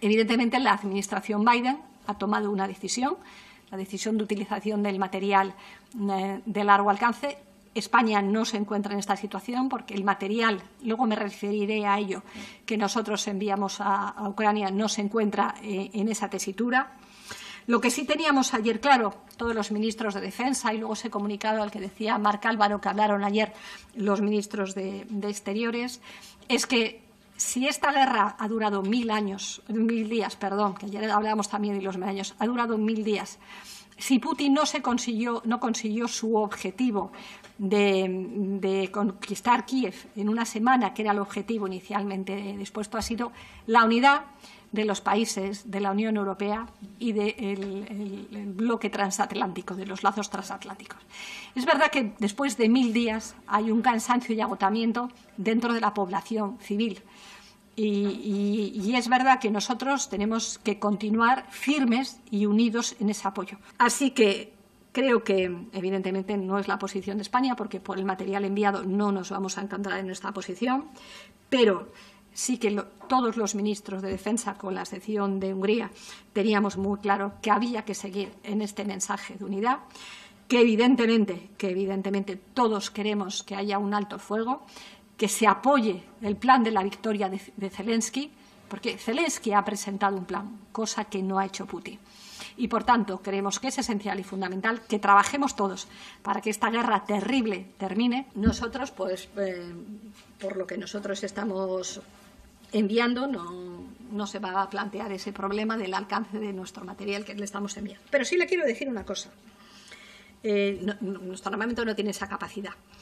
Evidentemente, la administración Biden ha tomado una decisión, la decisión de utilización del material de largo alcance. España no se encuentra en esta situación porque el material, luego me referiré a ello, que nosotros enviamos a Ucrania no se encuentra en esa tesitura. Lo que sí teníamos ayer claro, todos los ministros de Defensa y luego ese comunicado al que decía Marc Álvaro que hablaron ayer los ministros de Exteriores, es que si esta guerra ha durado 1000 días, perdón, que ayer hablábamos también de los años, ha durado 1000 días, si Putin no consiguió su objetivo de conquistar Kiev en una semana, que era el objetivo inicialmente dispuesto, ha sido la unidad de los países de la Unión Europea y del bloque transatlántico, de los lazos transatlánticos. Es verdad que después de 1000 días hay un cansancio y agotamiento dentro de la población civil. Y es verdad que nosotros tenemos que continuar firmes y unidos en ese apoyo. Así que creo que, evidentemente, no es la posición de España, porque por el material enviado no nos vamos a encontrar en nuestra posición, pero sí que todos los ministros de Defensa, con la excepción de Hungría, teníamos muy claro que había que seguir en este mensaje de unidad, que evidentemente todos queremos que haya un alto el fuego, que se apoye el plan de la victoria de Zelensky, porque Zelensky ha presentado un plan, cosa que no ha hecho Putin. Y, por tanto, creemos que es esencial y fundamental que trabajemos todos para que esta guerra terrible termine. Nosotros, pues, por lo que nosotros estamos enviando, no se va a plantear ese problema del alcance de nuestro material que le estamos enviando. Pero sí le quiero decir una cosa. Nuestro armamento no tiene esa capacidad.